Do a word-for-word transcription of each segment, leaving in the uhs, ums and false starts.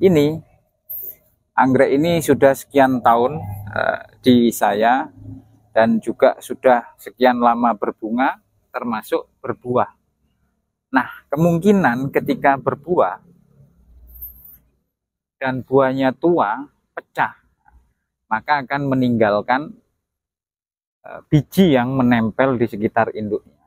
ini anggrek ini sudah sekian tahun uh, di saya dan juga sudah sekian lama berbunga termasuk berbuah. Nah, kemungkinan ketika berbuah dan buahnya tua, pecah, maka akan meninggalkan uh, biji yang menempel di sekitar induknya.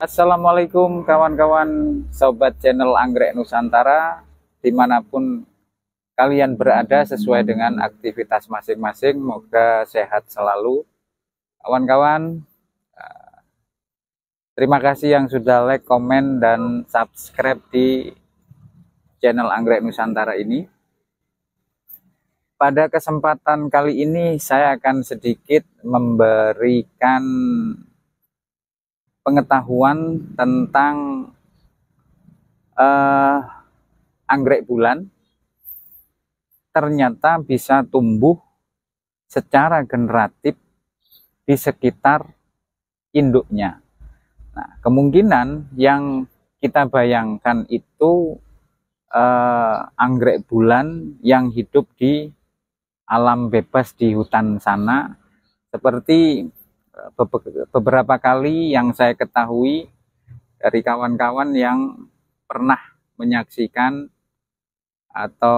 Assalamualaikum kawan-kawan sobat channel Anggrek Nusantara dimanapun kalian berada sesuai dengan aktivitas masing-masing, moga sehat selalu kawan-kawan. Terima kasih yang sudah like, komen, dan subscribe di channel Anggrek Nusantara ini. Pada kesempatan kali ini saya akan sedikit memberikan pengetahuan tentang eh, anggrek bulan. Ternyata bisa tumbuh secara generatif di sekitar induknya. Nah, kemungkinan yang kita bayangkan itu eh, anggrek bulan yang hidup di alam bebas di hutan sana, seperti beberapa kali yang saya ketahui dari kawan-kawan yang pernah menyaksikan atau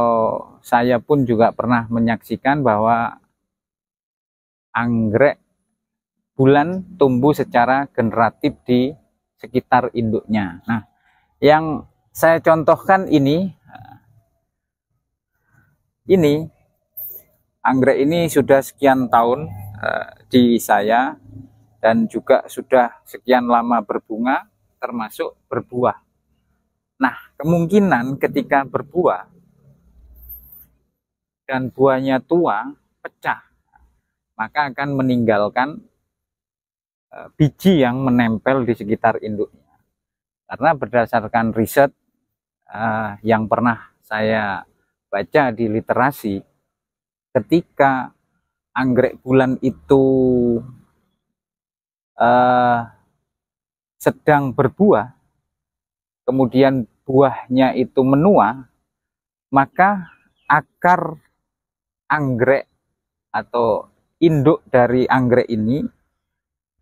saya pun juga pernah menyaksikan bahwa anggrek bulan tumbuh secara generatif di sekitar induknya. Nah, yang saya contohkan ini, ini anggrek ini sudah sekian tahun di saya dan juga sudah sekian lama berbunga termasuk berbuah. Nah, kemungkinan ketika berbuah dan buahnya tua, pecah, maka akan meninggalkan biji yang menempel di sekitar induknya. Karena berdasarkan riset eh, yang pernah saya baca di literasi, ketika anggrek bulan itu eh, sedang berbuah, kemudian buahnya itu menua, maka akar anggrek atau induk dari anggrek ini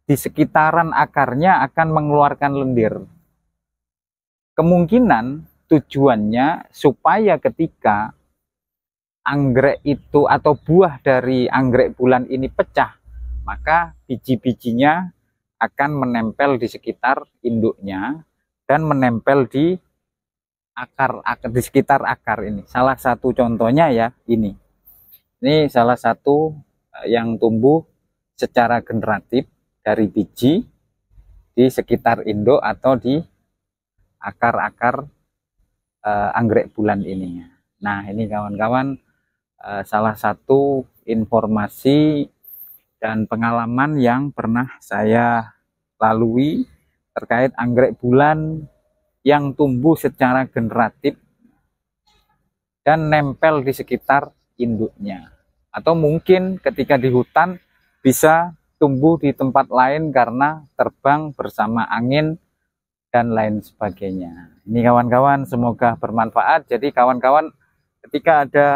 di sekitaran akarnya akan mengeluarkan lendir. Kemungkinan tujuannya supaya ketika anggrek itu atau buah dari anggrek bulan ini pecah, maka biji-bijinya akan menempel di sekitar induknya dan menempel di akar, akar di sekitar akar ini. Salah satu contohnya ya ini. Ini salah satu yang tumbuh secara generatif dari biji di sekitar induk atau di akar-akar eh, anggrek bulan ini. Nah, ini kawan-kawan salah satu informasi dan pengalaman yang pernah saya lalui terkait anggrek bulan yang tumbuh secara generatif dan nempel di sekitar induknya, atau mungkin ketika di hutan bisa tumbuh di tempat lain karena terbang bersama angin dan lain sebagainya. Ini kawan-kawan semoga bermanfaat. Jadi kawan-kawan ketika ada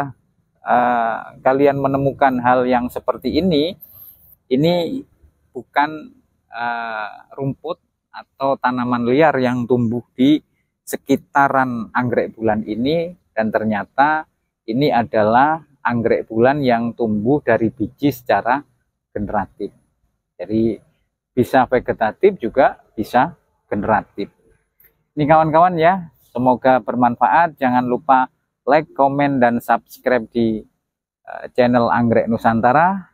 Uh, kalian menemukan hal yang seperti ini, ini bukan uh, rumput atau tanaman liar yang tumbuh di sekitaran anggrek bulan ini, dan ternyata ini adalah anggrek bulan yang tumbuh dari biji secara generatif. Jadi bisa vegetatif juga bisa generatif. Ini kawan-kawan ya, semoga bermanfaat. Jangan lupa like, komen, dan subscribe di channel Anggrek Nusantara.